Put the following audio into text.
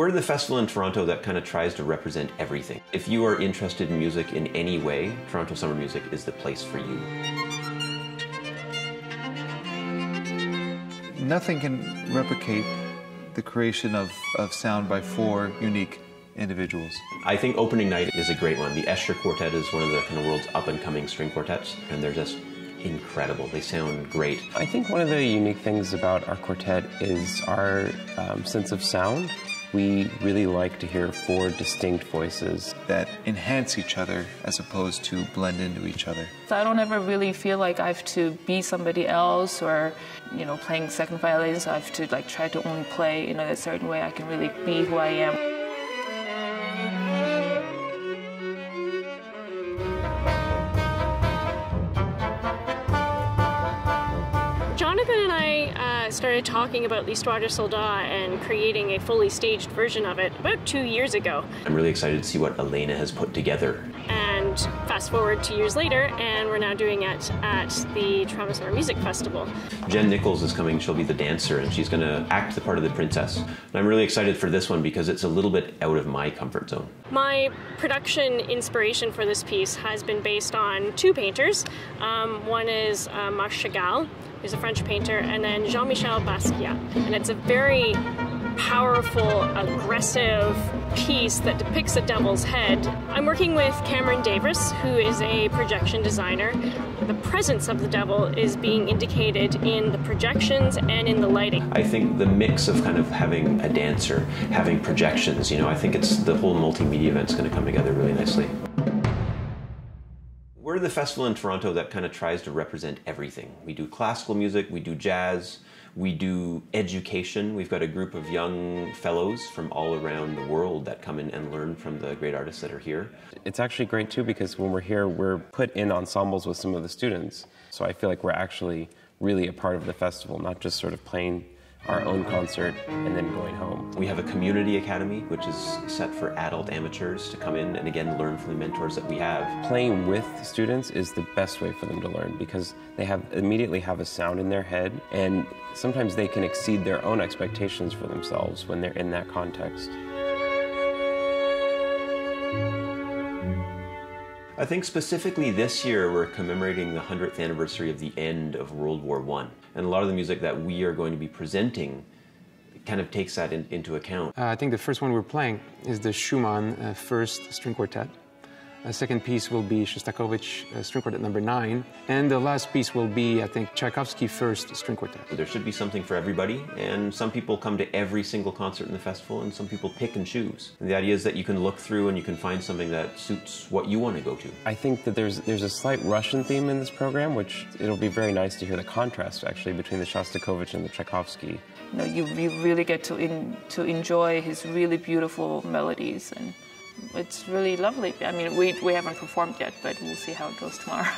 We're the festival in Toronto that kind of tries to represent everything. If you are interested in music in any way, Toronto Summer Music is the place for you. Nothing can replicate the creation of sound by four unique individuals. I think opening night is a great one. The Escher Quartet is one of the kind of world's up-and-coming string quartets, and they're just incredible. They sound great. I think one of the unique things about our quartet is our sense of sound. We really like to hear four distinct voices that enhance each other as opposed to blend into each other. So I don't ever really feel like I have to be somebody else, or, you know, playing second violin, so I have to like try to only play, you know, in a certain way. I can really be who I am. Started talking about L'Histoire du Soldat and creating a fully staged version of it about 2 years ago. I'm really excited to see what Elena has put together. And fast forward 2 years later, and we're now doing it at the Toronto Summer Music Festival. Jen Nichols is coming. She'll be the dancer, and she's going to act the part of the princess. And I'm really excited for this one because it's a little bit out of my comfort zone. My production inspiration for this piece has been based on two painters. One is Marc Chagall, who's a French painter, and then Jean-Michel Basquiat. And it's a very powerful, aggressive piece that depicts a devil's head. I'm working with Cameron Davis, who is a projection designer. The presence of the devil is being indicated in the projections and in the lighting. I think the mix of kind of having a dancer, having projections, you know, I think it's the whole multimedia event's going to come together really nicely. We're the festival in Toronto that kind of tries to represent everything. We do classical music, we do jazz, we do education. We've got a group of young fellows from all around the world that come in and learn from the great artists that are here. It's actually great too, because when we're here, we're put in ensembles with some of the students. So I feel like we're actually really a part of the festival, not just sort of playing our own concert and then going home. We have a community academy, which is set for adult amateurs to come in and again learn from the mentors that we have. Playing with students is the best way for them to learn, because they immediately have a sound in their head, and sometimes they can exceed their own expectations for themselves when they're in that context. I think specifically this year we're commemorating the 100th anniversary of the end of World War I. And a lot of the music that we are going to be presenting kind of takes that into account. I think the first one we're playing is the Schumann First String Quartet. The second piece will be Shostakovich String Quartet No. 9. And the last piece will be, I think, Tchaikovsky First String Quartet. There should be something for everybody, and some people come to every single concert in the festival, and some people pick and choose. And the idea is that you can look through and you can find something that suits what you want to go to. I think that there's a slight Russian theme in this program, which it'll be very nice to hear the contrast, actually, between the Shostakovich and the Tchaikovsky. You know, you really get to enjoy his really beautiful melodies, and it's really lovely. I mean, we haven't performed yet, but we'll see how it goes tomorrow.